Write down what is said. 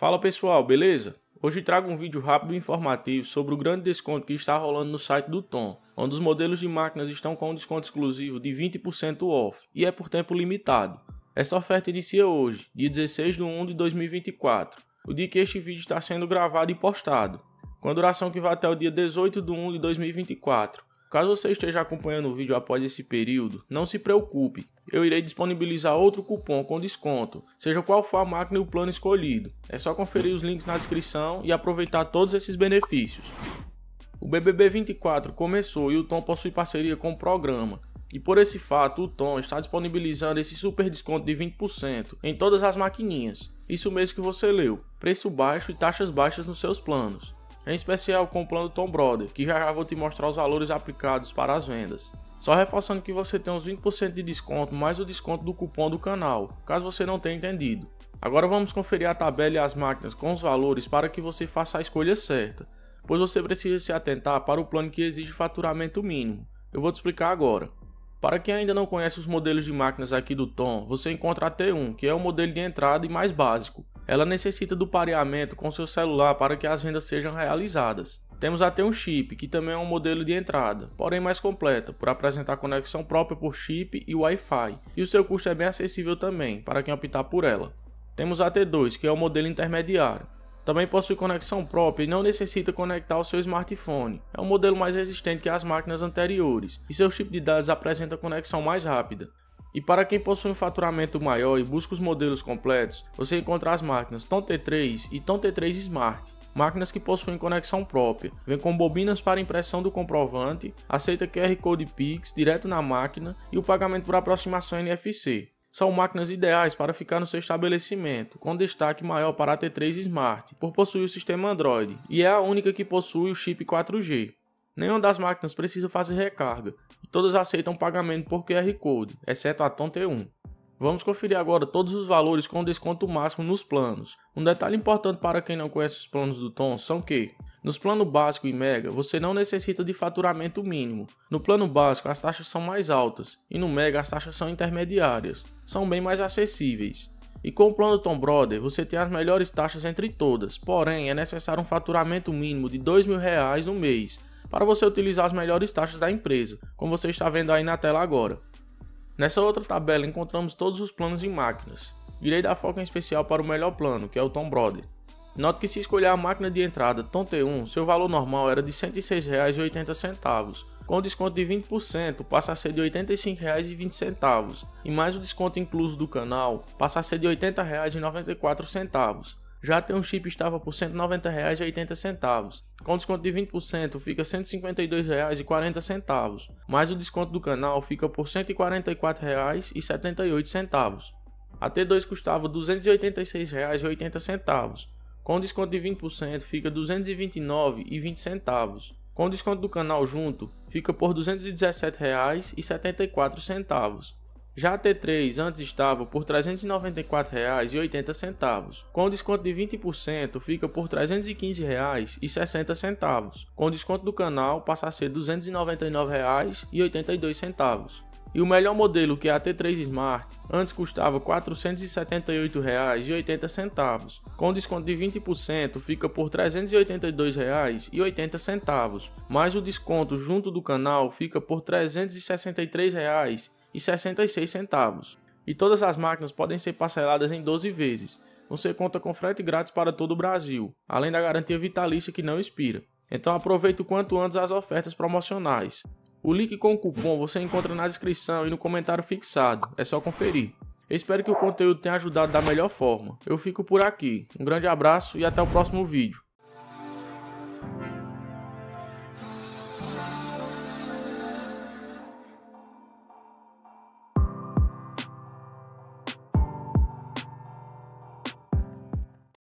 Fala pessoal, beleza? Hoje trago um vídeo rápido e informativo sobre o grande desconto que está rolando no site do Ton, onde os modelos de máquinas estão com um desconto exclusivo de 20% off e é por tempo limitado. Essa oferta inicia hoje, dia 16/1/2024, o dia que este vídeo está sendo gravado e postado, com a duração que vai até o dia 18/1/2024. Caso você esteja acompanhando o vídeo após esse período, não se preocupe, eu irei disponibilizar outro cupom com desconto, seja qual for a máquina e o plano escolhido. É só conferir os links na descrição e aproveitar todos esses benefícios. O BBB 24 começou e o Ton possui parceria com o programa, e por esse fato o Ton está disponibilizando esse super desconto de 20% em todas as maquininhas, isso mesmo que você leu, preço baixo e taxas baixas nos seus planos. Em especial com o plano Ton Brother, que já vou te mostrar os valores aplicados para as vendas. Só reforçando que você tem uns 20% de desconto mais o desconto do cupom do canal, caso você não tenha entendido. Agora vamos conferir a tabela e as máquinas com os valores para que você faça a escolha certa, pois você precisa se atentar para o plano que exige faturamento mínimo. Eu vou te explicar agora. Para quem ainda não conhece os modelos de máquinas aqui do Ton, você encontra a T1, que é o modelo de entrada e mais básico. Ela necessita do pareamento com seu celular para que as vendas sejam realizadas. Temos a T1 Chip, que também é um modelo de entrada, porém mais completa, por apresentar conexão própria por chip e Wi-Fi, e o seu custo é bem acessível também, para quem optar por ela. Temos a T2, que é o modelo intermediário. Também possui conexão própria e não necessita conectar o seu smartphone. É um modelo mais resistente que as máquinas anteriores, e seu chip de dados apresenta conexão mais rápida. E para quem possui um faturamento maior e busca os modelos completos, você encontra as máquinas Ton T3 e Ton T3 Smart, máquinas que possuem conexão própria, vem com bobinas para impressão do comprovante, aceita QR Code Pix direto na máquina e o pagamento por aproximação NFC. São máquinas ideais para ficar no seu estabelecimento, com destaque maior para a T3 Smart, por possuir o sistema Android, e é a única que possui o chip 4G. Nenhuma das máquinas precisa fazer recarga, e todas aceitam pagamento por QR Code, exceto a Ton T1. Vamos conferir agora todos os valores com desconto máximo nos planos. Um detalhe importante para quem não conhece os planos do Ton são que, nos plano básico e mega, você não necessita de faturamento mínimo. No plano básico as taxas são mais altas, e no mega as taxas são intermediárias, são bem mais acessíveis. E com o plano Ton Brother, você tem as melhores taxas entre todas, porém é necessário um faturamento mínimo de R$2.000 no mês, para você utilizar as melhores taxas da empresa, como você está vendo aí na tela agora. Nessa outra tabela encontramos todos os planos e máquinas. Irei dar foco em especial para o melhor plano, que é o Ton Brother. Note que se escolher a máquina de entrada Ton T1, seu valor normal era de R$ 106,80, com desconto de 20% passa a ser de R$ 85,20 e mais o desconto incluso do canal passa a ser de R$ 80,94. Já a T1 Chip estava por R$ 190,80, com desconto de 20% fica R$ 152,40, mas o desconto do canal fica por R$ 144,78. A T2 custava R$ 286,80, com desconto de 20% fica R$ 229,20, com desconto do canal junto fica por R$ 217,74. Já a T3 antes estava por R$ 394,80, com desconto de 20% fica por R$ 315,60, com desconto do canal passa a ser R$ 299,82. E o melhor modelo, que é a T3 Smart, antes custava R$ 478,80, com desconto de 20% fica por R$ 382,80, mas o desconto junto do canal fica por R$ 363,66. E todas as máquinas podem ser parceladas em 12 vezes. Você conta com frete grátis para todo o Brasil, além da garantia vitalícia que não expira. Então aproveite o quanto antes as ofertas promocionais. O link com o cupom você encontra na descrição e no comentário fixado, é só conferir. Eu espero que o conteúdo tenha ajudado da melhor forma. Eu fico por aqui, um grande abraço e até o próximo vídeo.